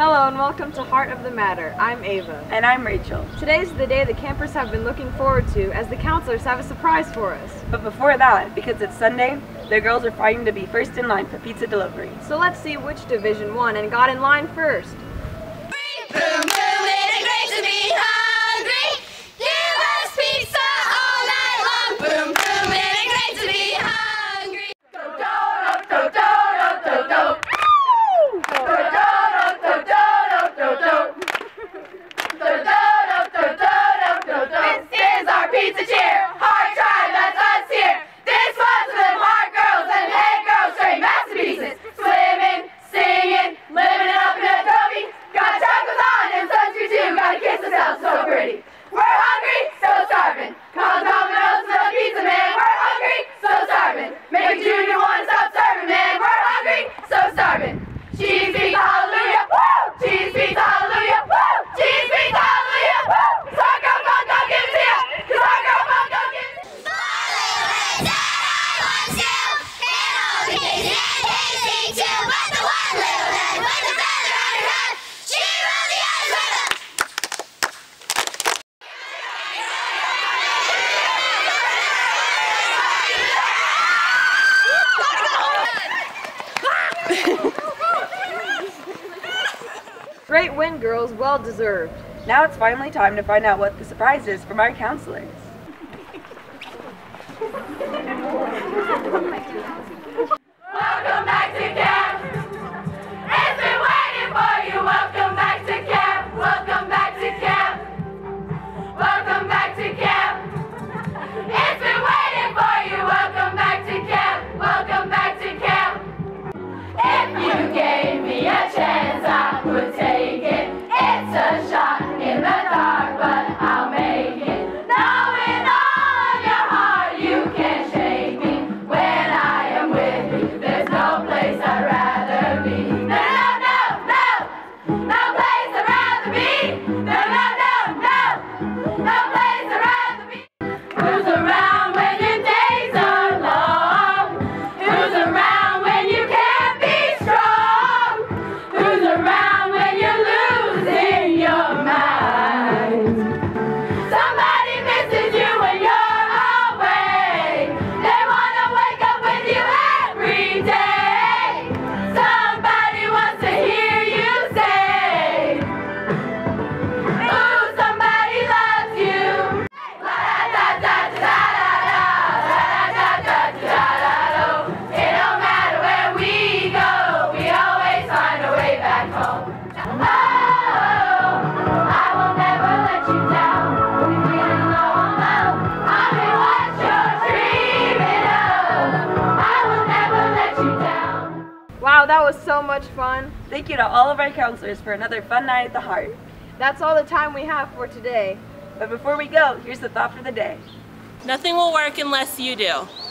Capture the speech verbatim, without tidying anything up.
Hello and welcome to Heart of the Matter. I'm Ava. And I'm Rachel. Today's the day the campers have been looking forward to, as the counselors have a surprise for us. But before that, because it's Sunday, the girls are fighting to be first in line for pizza delivery. So let's see which division won and got in line first. Great win, girls. Well deserved. Now it's finally time to find out what the surprise is from our counselors. Welcome back to camp! It's been waiting for you! Welcome back to camp! Welcome back to camp! Welcome back to camp! It's been waiting for you! Welcome back to camp! Welcome back to camp! If you gave me a chance, I would take it. Wow, that was so much fun. Thank you to all of our counselors for another fun night at the Heart. That's all the time we have for today. But before we go, here's the thought for the day. Nothing will work unless you do.